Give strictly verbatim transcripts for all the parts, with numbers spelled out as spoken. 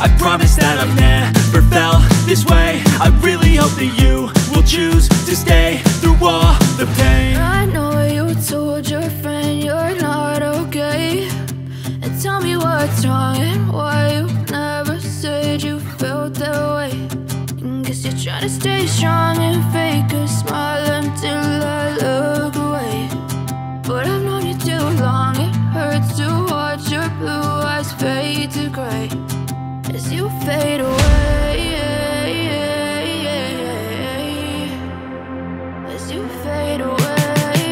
I promise that I've never felt this way. I really hope that you will choose to stay through all the pain. I know you told your friend you're not okay, and tell me what's wrong and why you never said you felt that way. Guess you're trying to stay strong and fake a smile until I look away. But I've known you too long, it hurts to watch your blue eyes fade to gray as you fade away, as you fade away,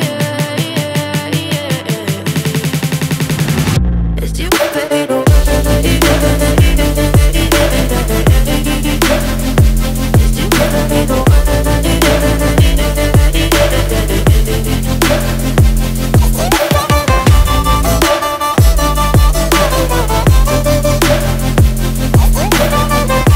as you fade away. We'll be right back.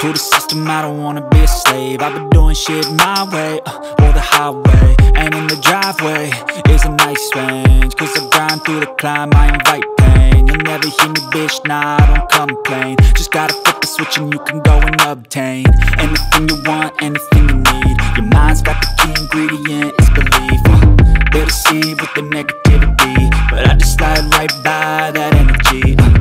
To the system, I don't wanna be a slave. I've been doing shit my way, uh, or the highway. And in the driveway is a nice range. Cause I grind through the climb, I invite pain. You'll never hear me, bitch, nah, I don't complain. Just gotta flip the switch and you can go and obtain anything you want, anything you need. Your mind's got the key ingredient, it's belief. uh, They deceive with the negativity, but I just slide right by that energy. uh,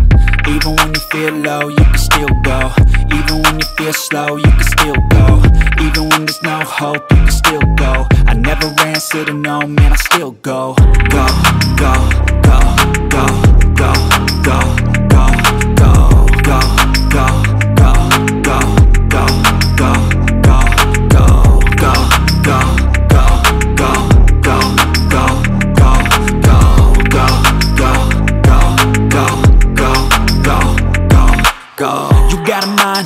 Even when you feel low, you can still go. Even when you feel slow, you can still go. Even when there's no hope, you can still go. I never answer to no, man, I still go. Go, go, go, go, go, go, go, go, go, go, go, go, go, go, go, go, go, go, go, go, go, go, go, go, go, go. Go. You got a mind,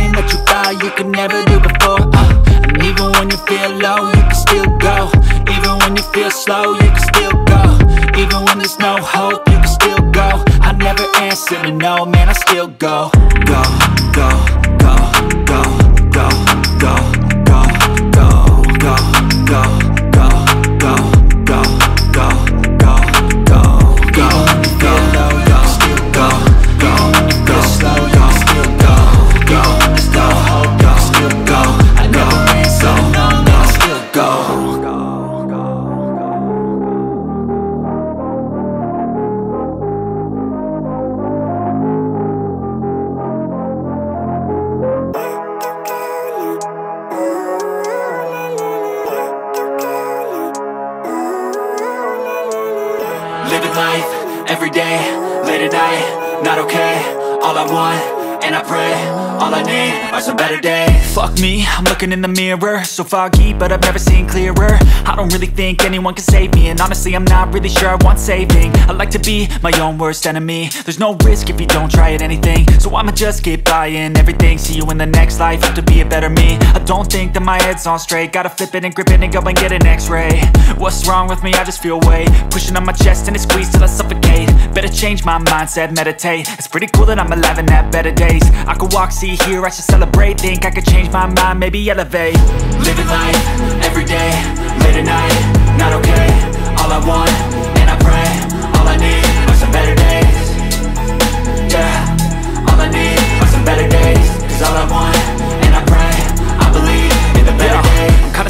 that you thought you could never do before. uh, And even when you feel low, you can still go. Even when you feel slow, you can still go. Even when there's no hope, you can still go. I never answer to no, man, I still go. Go, go, go, go, go, go, go, go, go, go, go, go, go, go, go, go, go. Even when you feel low, you can still go. Even when you feel slow, you can still go. Even when there's no hope, you can still go. I never answer to no, man, I still go. Every day, late at night, not okay. All I want, and I pray, all I need are some better days. Fuck me, I'm looking in the mirror. So foggy, but I've never seen clearer. I don't really think anyone can save me, and honestly, I'm not really sure I want saving. I like to be my own worst enemy. There's no risk if you don't try at anything, so I'ma just get buying everything. See you in the next life, have to be a better me. I don't think that my head's on straight. Gotta flip it and grip it and go and get an x-ray. What's wrong with me? I just feel weight pushing on my chest and it squeezed till I suffocate. Better change my mindset, meditate. It's pretty cool that I'm alive and have better days. I could walk, see, hear, I should celebrate. Think I could change my mind, maybe elevate. Living life, every day, late at night, not okay. All I want, and I pray, all I need are some better days. Yeah, all I need are some better days. Cause all I want, and I pray, I believe in the better yeah. days. I'm kinda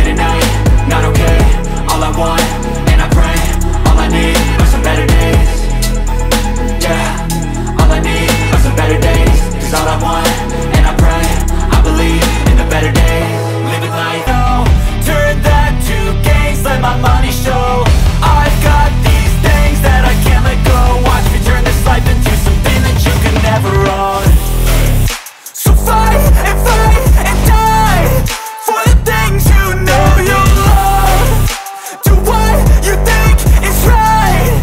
at night, not okay. All I want, and I pray, all I need are some better days. Yeah, all I need are some better days. Cause all I want, and I pray, I believe in the better days. Living life, oh, turn that gains, let my money show. I've got these things that I can't let go. Watch me turn this life into something that you can never own. So fight and fight and die for the things you know you love. Do what you think is right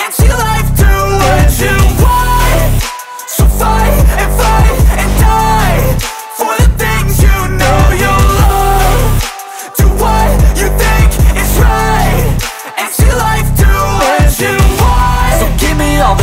and see life do what you want. So fight and fight and die for the things you know you love. Do what you think. All the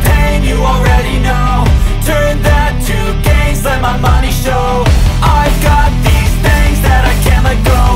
pain, you already know. Turn that to gains, let my money show. I've got these things that I can't let go.